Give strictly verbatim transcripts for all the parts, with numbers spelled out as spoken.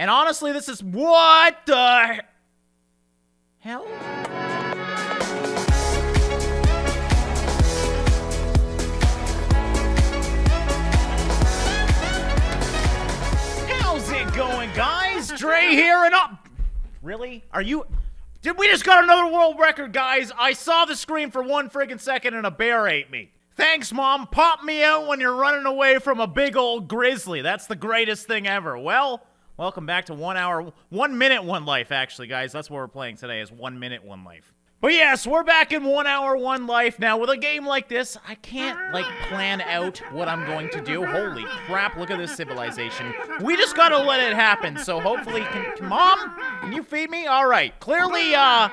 And honestly, this is what the hell? How's it going, guys? Dre here and up. Really? Are you? Did we just got another world record, guys? I saw the screen for one friggin' second and a bear ate me. Thanks, Mom. Pop me out when you're running away from a big old grizzly. That's the greatest thing ever. Well, welcome back to One Hour, One Minute, One Life, actually, guys. That's what we're playing today is One Minute, One Life. But yes, we're back in One Hour, One Life. Now, with a game like this, I can't, like, plan out what I'm going to do. Holy crap, look at this civilization. We just gotta let it happen, so hopefully, can, Mom, can you feed me? All right, clearly, uh,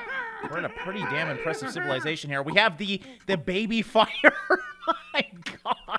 we're in a pretty damn impressive civilization here. We have the, the baby fire. My God.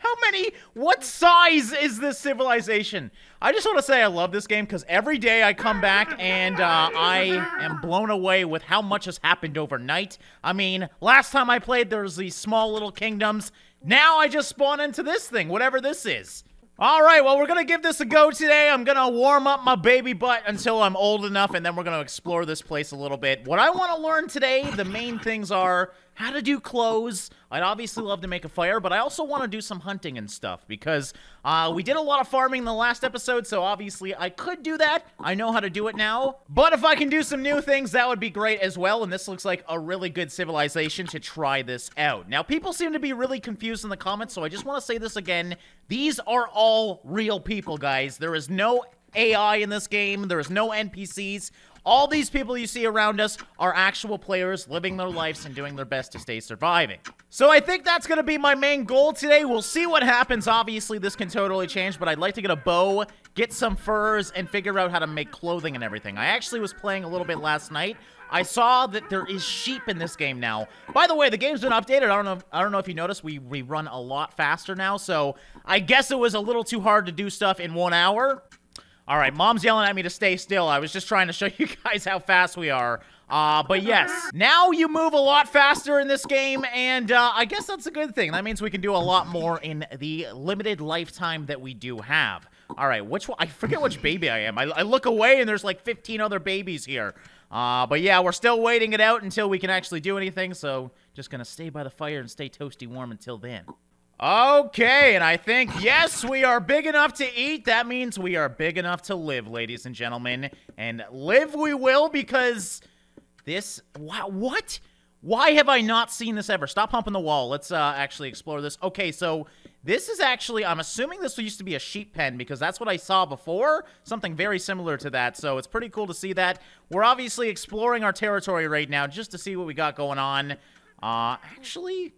How many, what size is this civilization? I just want to say I love this game because every day I come back and uh, I am blown away with how much has happened overnight. I mean, last time I played, there was these small little kingdoms. Now I just spawn into this thing, whatever this is. All right, well, we're going to give this a go today. I'm going to warm up my baby butt until I'm old enough, and then we're going to explore this place a little bit. What I want to learn today, the main things are how to do clothes. I'd obviously love to make a fire, but I also want to do some hunting and stuff because uh, we did a lot of farming in the last episode, so obviously I could do that. I know how to do it now, but if I can do some new things, that would be great as well, and this looks like a really good civilization to try this out. Now, people seem to be really confused in the comments, so I just want to say this again. These are all real people, guys. There is no A I in this game. There is no N P Cs. All these people you see around us are actual players living their lives and doing their best to stay surviving. So I think that's going to be my main goal today. We'll see what happens. Obviously, this can totally change, but I'd like to get a bow, get some furs, and figure out how to make clothing and everything. I actually was playing a little bit last night. I saw that there is sheep in this game now. By the way, the game's been updated. I don't know if, I don't know if you noticed, we, we run a lot faster now, so I guess it was a little too hard to do stuff in one hour. All right, Mom's yelling at me to stay still. I was just trying to show you guys how fast we are. Uh, but yes, now you move a lot faster in this game, and uh, I guess that's a good thing. That means we can do a lot more in the limited lifetime that we do have. All right, which one? I forget which baby I am. I, I look away, and there's like fifteen other babies here. Uh, but yeah, we're still waiting it out until we can actually do anything, so just gonna stay by the fire and stay toasty warm until then. Okay, and I think, yes, we are big enough to eat. That means we are big enough to live, ladies and gentlemen. And live we will because this... Wow, what? Why have I not seen this ever? Stop humping the wall. Let's uh, actually explore this. Okay, so this is actually... I'm assuming this used to be a sheep pen because that's what I saw before. Something very similar to that, so it's pretty cool to see that. We're obviously exploring our territory right now just to see what we got going on. Uh, actually...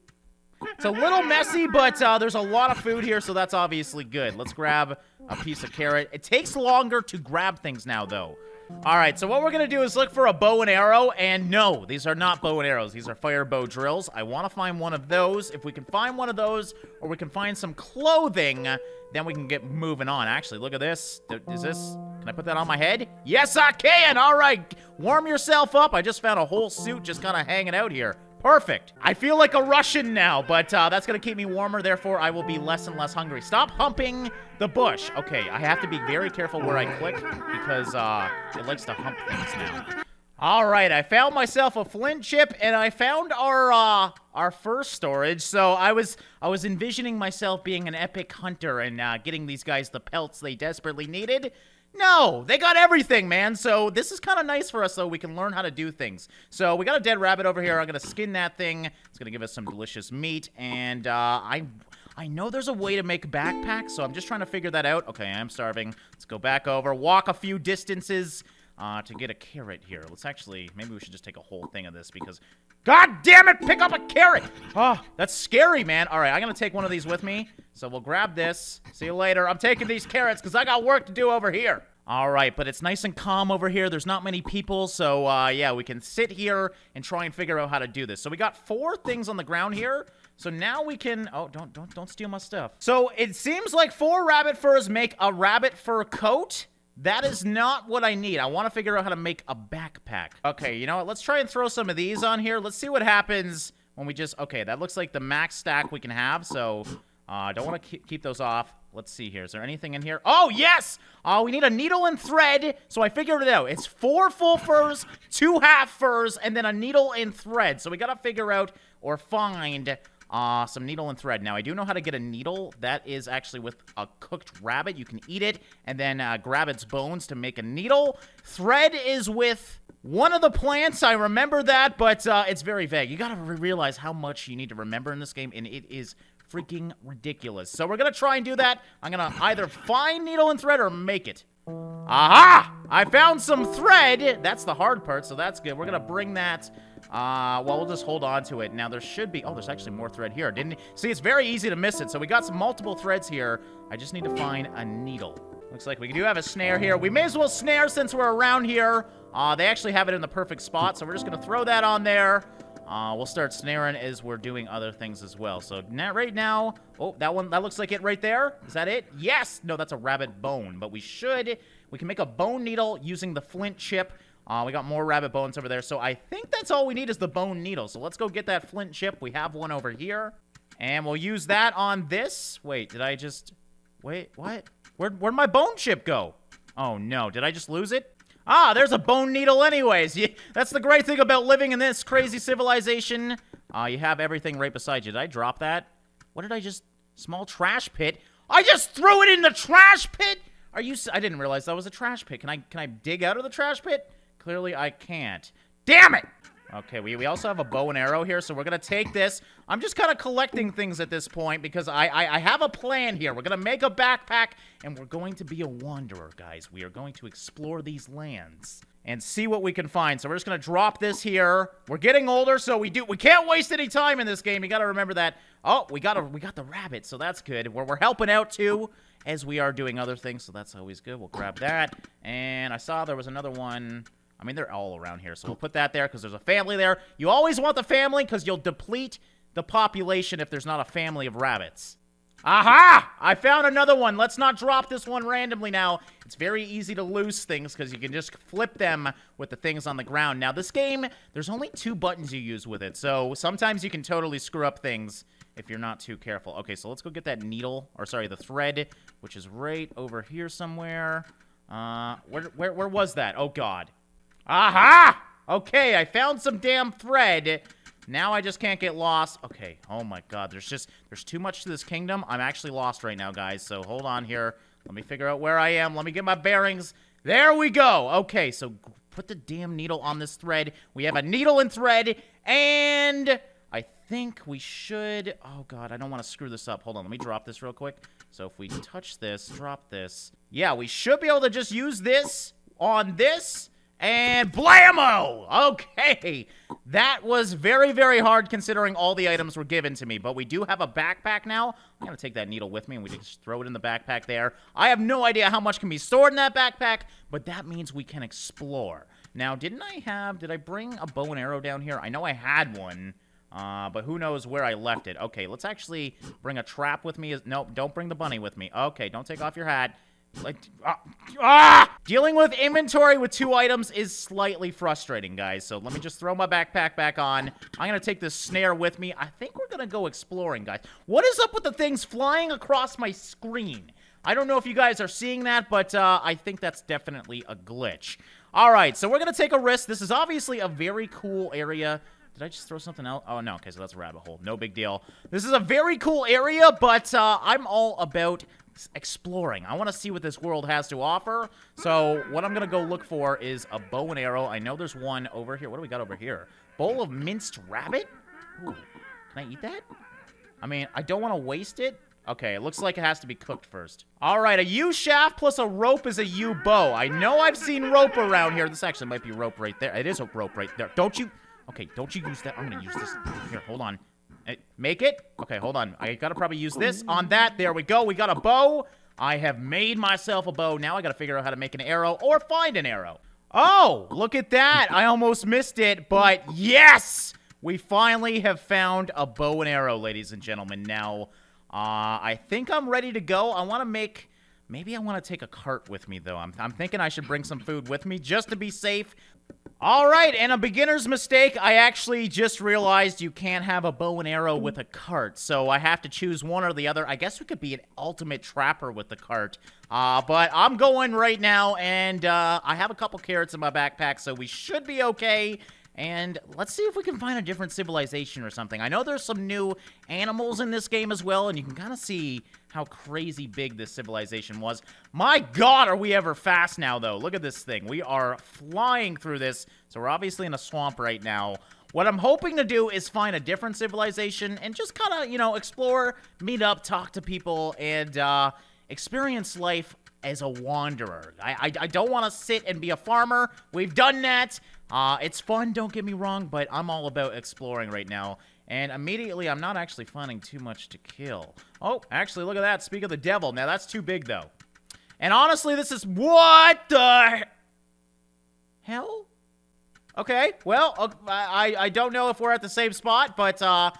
It's a little messy, but uh, there's a lot of food here, so that's obviously good. Let's grab a piece of carrot. It takes longer to grab things now, though. All right, so what we're going to do is look for a bow and arrow, and no, these are not bow and arrows. These are fire bow drills. I want to find one of those. If we can find one of those, or we can find some clothing, then we can get moving on. Actually, look at this. Is this... Can I put that on my head? Yes, I can! All right, warm yourself up. I just found a whole suit just kind of hanging out here. Perfect. I feel like a Russian now, but uh, that's going to keep me warmer. Therefore, I will be less and less hungry. Stop humping the bush. Okay, I have to be very careful where I click because uh, it likes to hump things now. All right, I found myself a flint chip, and I found our uh, our fur storage. So I was I was envisioning myself being an epic hunter and uh, getting these guys the pelts they desperately needed. No, they got everything, man. So this is kind of nice for us, though. We can learn how to do things. So we got a dead rabbit over here. I'm going to skin that thing. It's going to give us some delicious meat. And uh, I I know there's a way to make backpacks, so I'm just trying to figure that out. Okay, I'm starving. Let's go back over. Walk a few distances uh, to get a carrot here. Let's actually, maybe we should just take a whole thing of this because, God damn it, pick up a carrot. Oh, that's scary, man. All right, I'm going to take one of these with me. So we'll grab this. See you later. I'm taking these carrots because I got work to do over here. All right, but it's nice and calm over here. There's not many people, so uh, yeah, we can sit here and try and figure out how to do this. So we got four things on the ground here. So now we can... Oh, don't don't don't steal my stuff. So it seems like four rabbit furs make a rabbit fur coat. That is not what I need. I want to figure out how to make a backpack. Okay, you know what? Let's try and throw some of these on here. Let's see what happens when we just... Okay, that looks like the max stack we can have, so... I uh, don't want to keep those off. Let's see here. Is there anything in here? Oh, yes! Uh, we need a needle and thread. So I figured it out. It's four full furs, two half furs, and then a needle and thread. So we gotta figure out or find uh, some needle and thread. Now, I do know how to get a needle. That is actually with a cooked rabbit. You can eat it and then uh, grab its bones to make a needle. Thread is with one of the plants. I remember that, but uh, it's very vague. You gotta realize how much you need to remember in this game, and it is freaking ridiculous. So we're gonna try and do that. I'm gonna either find needle and thread or make it. Aha! I found some thread. That's the hard part, so that's good. We're gonna bring that. Uh, well, we'll just hold on to it. Now there should be. Oh, there's actually more thread here. Didn't see. It's very easy to miss it. So we got some multiple threads here. I just need to find a needle. Looks like we do have a snare here. We may as well snare since we're around here. Uh, they actually have it in the perfect spot, so we're just gonna throw that on there. Uh, we'll start snaring as we're doing other things as well. So now, right now, oh, that one, that looks like it right there. Is that it? Yes! No, that's a rabbit bone, but we should, we can make a bone needle using the flint chip. Uh, we got more rabbit bones over there, so I think that's all we need is the bone needle. So let's go get that flint chip. We have one over here, and we'll use that on this. Wait, did I just, wait, what? Where, where'd my bone chip go? Oh no, did I just lose it? Ah, there's a bone needle anyways. You, that's the great thing about living in this crazy civilization. Uh, you have everything right beside you. Did I drop that? What did I just... Small trash pit? I just threw it in the trash pit? Are you... I didn't realize that was a trash pit. Can I can I dig out of the trash pit? Clearly, I can't. Damn it! Okay, we, we also have a bow and arrow here, so we're going to take this. I'm just kind of collecting things at this point because I, I, I have a plan here. We're going to make a backpack, and we're going to be a wanderer, guys. We are going to explore these lands and see what we can find. So we're just going to drop this here. We're getting older, so we do we can't waste any time in this game. You got to remember that. Oh, we got, a, we got the rabbit, so that's good. We're, we're helping out, too, as we are doing other things, so that's always good. We'll grab that, and I saw there was another one. I mean, they're all around here, so we'll put that there because there's a family there. You always want the family because you'll deplete the population if there's not a family of rabbits. Aha! I found another one. Let's not drop this one randomly now. It's very easy to lose things because you can just flip them with the things on the ground. Now, this game, there's only two buttons you use with it, so sometimes you can totally screw up things if you're not too careful. Okay, so let's go get that needle, or sorry, the thread, which is right over here somewhere. Uh, where, where, where was that? Oh, God. Aha! Okay, I found some damn thread. Now I just can't get lost. Okay, oh my god, there's just, there's too much to this kingdom. I'm actually lost right now, guys, so hold on here. Let me figure out where I am. Let me get my bearings. There we go! Okay, so put the damn needle on this thread. We have a needle and thread, and I think we should... Oh god, I don't want to screw this up. Hold on, let me drop this real quick. So if we touch this, drop this. Yeah, we should be able to just use this on this. And blammo! Okay, that was very, very hard considering all the items were given to me, but we do have a backpack now. I'm gonna take that needle with me and we just throw it in the backpack there. I have no idea how much can be stored in that backpack, but that means we can explore. Now, didn't I have, did I bring a bow and arrow down here? I know I had one, uh, but who knows where I left it. Okay, let's actually bring a trap with me. Nope, don't bring the bunny with me. Okay, don't take off your hat. Like, ah, ah! Dealing with inventory with two items is slightly frustrating, guys. So let me just throw my backpack back on. I'm going to take this snare with me. I think we're going to go exploring, guys. What is up with the things flying across my screen? I don't know if you guys are seeing that, but uh, I think that's definitely a glitch. All right, so we're going to take a risk. This is obviously a very cool area. Did I just throw something out? Oh, no. Okay, so that's a rabbit hole. No big deal. This is a very cool area, but uh, I'm all about exploring. I want to see what this world has to offer. So what I'm going to go look for is a bow and arrow. I know there's one over here. What do we got over here? Bowl of minced rabbit? Ooh, can I eat that? I mean, I don't want to waste it. Okay, it looks like it has to be cooked first. All right, a U-shaft plus a rope is a U-bow. I know I've seen rope around here. This actually might be rope right there. It is a rope right there. Don't you... Okay, don't you use that. I'm going to use this. Here, hold on. Make it? Okay, hold on. I gotta probably use this on that. There we go. We got a bow. I have made myself a bow. Now I gotta figure out how to make an arrow or find an arrow. Oh, look at that. I almost missed it, but yes! We finally have found a bow and arrow, ladies and gentlemen. Now, uh, I think I'm ready to go. I want to make... Maybe I want to take a cart with me, though. I'm, I'm thinking I should bring some food with me just to be safe. All right, and a beginner's mistake. I actually just realized you can't have a bow and arrow with a cart, so I have to choose one or the other. I guess we could be an ultimate trapper with the cart, uh, but I'm going right now, and uh, I have a couple carrots in my backpack, so we should be okay. And let's see if we can find a different civilization or something. I know there's some new animals in this game as well, and you can kind of see how crazy big this civilization was. My God, are we ever fast now, though. Look at this thing. We are flying through this, so we're obviously in a swamp right now. What I'm hoping to do is find a different civilization and just kind of, you know, explore, meet up, talk to people, and uh, experience life as a wanderer. I, I, I don't want to sit and be a farmer. We've done that. Uh, it's fun, don't get me wrong, but I'm all about exploring right now. And immediately, I'm not actually finding too much to kill. Oh, actually, look at that. Speak of the devil. Now, that's too big, though. And honestly, this is... What the... hell? Okay, well, I, I don't know if we're at the same spot, but... Uh,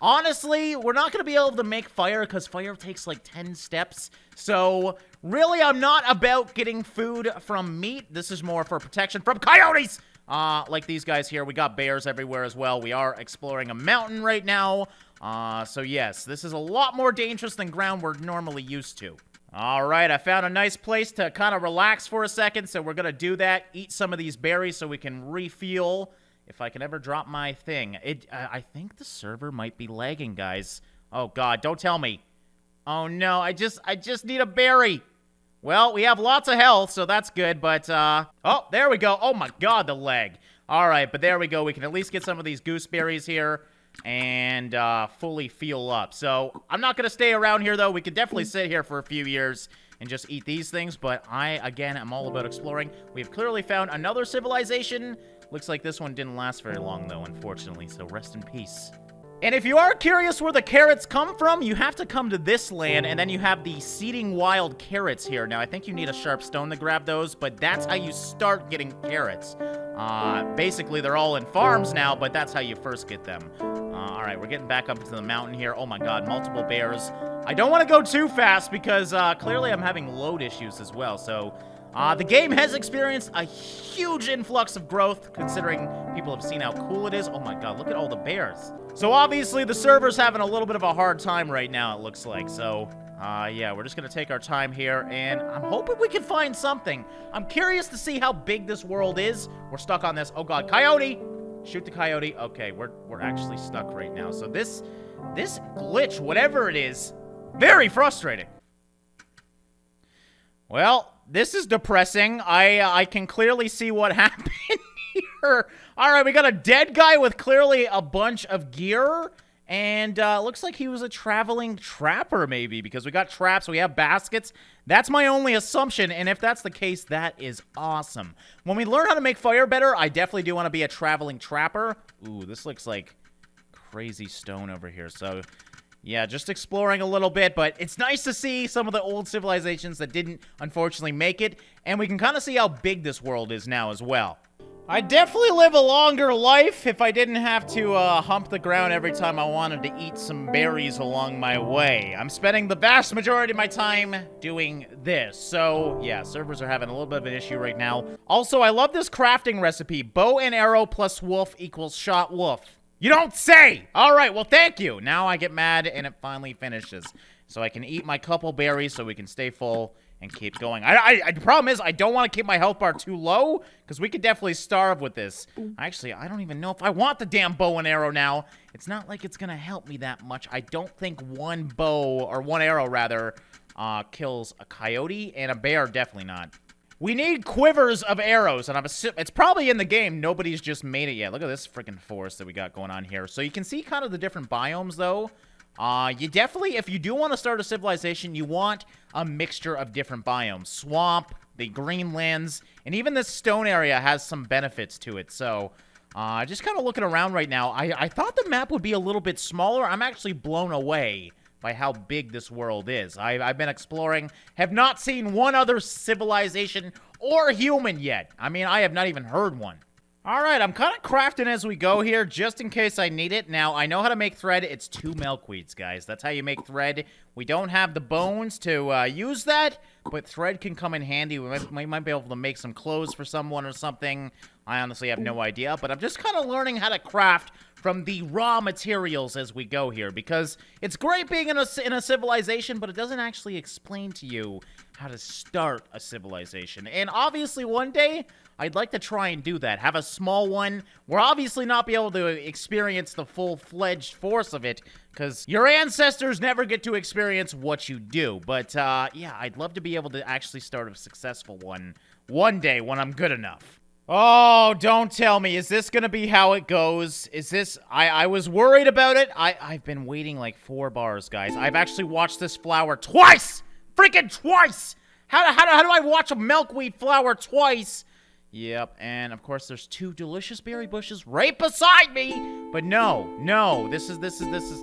honestly, we're not going to be able to make fire because fire takes like ten steps. So, really, I'm not about getting food from meat. This is more for protection from coyotes! Uh, like these guys here, we got bears everywhere as well. We are exploring a mountain right now. Uh, so yes, this is a lot more dangerous than ground we're normally used to. All right, I found a nice place to kind of relax for a second. So we're going to do that, eat some of these berries so we can refuel. If I can ever drop my thing. It, uh, I think the server might be lagging, guys. Oh God, don't tell me. Oh no, I just, I just need a berry. Well, we have lots of health, so that's good, but, uh... oh, there we go. Oh, my God, the leg. All right, but there we go. We can at least get some of these gooseberries here and uh, fully fuel up. So, I'm not going to stay around here, though. We could definitely sit here for a few years and just eat these things, but I, again, am all about exploring. We've clearly found another civilization. Looks like this one didn't last very long, though, unfortunately, so rest in peace. And if you are curious where the carrots come from, you have to come to this land, and then you have the seeding wild carrots here. Now, I think you need a sharp stone to grab those, but that's how you start getting carrots. Uh, basically, they're all in farms now, but that's how you first get them. Uh, all right, we're getting back up into the mountain here. Oh, my God, multiple bears. I don't want to go too fast because uh, clearly I'm having load issues as well, so... Uh, the game has experienced a huge influx of growth, considering people have seen how cool it is. Oh my God, look at all the bears. So obviously the server's having a little bit of a hard time right now, it looks like. So, uh, yeah, we're just gonna take our time here, and I'm hoping we can find something. I'm curious to see how big this world is. We're stuck on this. Oh God, coyote! Shoot the coyote. Okay, we're, we're actually stuck right now. So this, this glitch, whatever it is, very frustrating. Well... this is depressing. I uh, I can clearly see what happened here. All right, we got a dead guy with clearly a bunch of gear. And uh, looks like he was a traveling trapper, maybe, because we got traps, we have baskets. That's my only assumption, and if that's the case, that is awesome. When we learn how to make fire better, I definitely do want to be a traveling trapper. Ooh, this looks like crazy stone over here, so... yeah, just exploring a little bit, but it's nice to see some of the old civilizations that didn't, unfortunately, make it. And we can kind of see how big this world is now as well. I'd definitely live a longer life if I didn't have to uh, hump the ground every time I wanted to eat some berries along my way. I'm spending the vast majority of my time doing this. So, yeah, servers are having a little bit of an issue right now. Also, I love this crafting recipe. Bow and arrow plus wolf equals shot wolf. You don't say! All right, well, thank you. Now I get mad, and it finally finishes. So I can eat my couple berries so we can stay full and keep going. I, I, I, the problem is I don't want to keep my health bar too low, because we could definitely starve with this. Actually, I don't even know if I want the damn bow and arrow now. It's not like it's going to help me that much. I don't think one bow, or one arrow, rather, uh, kills a coyote, and a bear definitely not. We need quivers of arrows, and I'm assuming it's probably in the game. Nobody's just made it yet. Look at this freaking forest that we got going on here. So you can see kind of the different biomes, though. Uh, you definitely, if you do want to start a civilization, you want a mixture of different biomes. Swamp, the greenlands, and even this stone area has some benefits to it. So uh, just kind of looking around right now. I, I thought the map would be a little bit smaller. I'm actually blown away by how big this world is. I've, I've been exploring, have not seen one other civilization or human yet. I mean, I have not even heard one. All right, I'm kind of crafting as we go here, just in case I need it. Now, I know how to make thread. It's two milkweeds, guys. That's how you make thread. We don't have the bones to uh, use that, but thread can come in handy. We might, we might be able to make some clothes for someone or something. I honestly have no idea, but I'm just kind of learning how to craft from the raw materials as we go here, because it's great being in a, in a civilization, but it doesn't actually explain to you how to start a civilization. And obviously one day, I'd like to try and do that. Have a small one. We'll obviously not be able to experience the full-fledged force of it, because your ancestors never get to experience what you do. But, uh, yeah, I'd love to be able to actually start a successful one one day when I'm good enough. Oh, don't tell me. Is this going to be how it goes? Is this... I, I was worried about it. I, I've been waiting like four bars, guys. I've actually watched this flower twice! Freaking twice! How, how, how do I watch a milkweed flower twice? Yep, and of course there's two delicious berry bushes right beside me! But no, no, this is... this is... this is...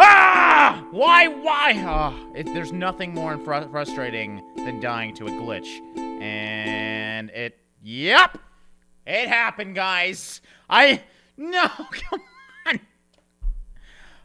Ah! Why? Why? Oh, it, there's nothing more fr- frustrating than dying to a glitch. And it... Yep! It happened, guys. I... No, come on.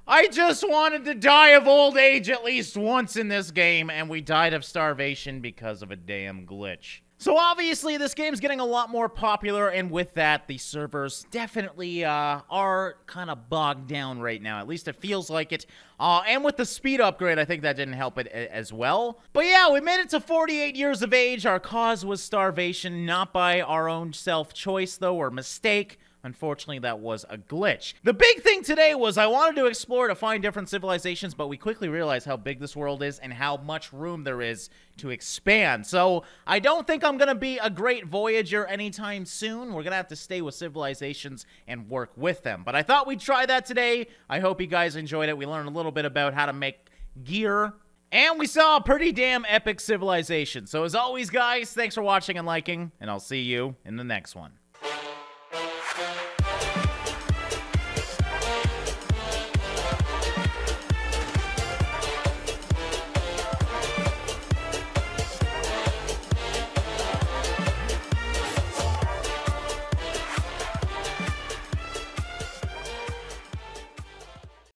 I just wanted to die of old age at least once in this game, and we died of starvation because of a damn glitch. So obviously, this game's getting a lot more popular, and with that, the servers definitely uh, are kind of bogged down right now. At least it feels like it. Uh, and with the speed upgrade, I think that didn't help it as well. But yeah, we made it to forty-eight years of age. Our cause was starvation, not by our own self-choice, though, or mistake. Unfortunately, that was a glitch. The big thing today was I wanted to explore to find different civilizations, but we quickly realized how big this world is and how much room there is to expand. So I don't think I'm going to be a great Voyager anytime soon. We're going to have to stay with civilizations and work with them. But I thought we'd try that today. I hope you guys enjoyed it. We learned a little bit about how to make gear. And we saw a pretty damn epic civilization. So as always, guys, thanks for watching and liking, and I'll see you in the next one.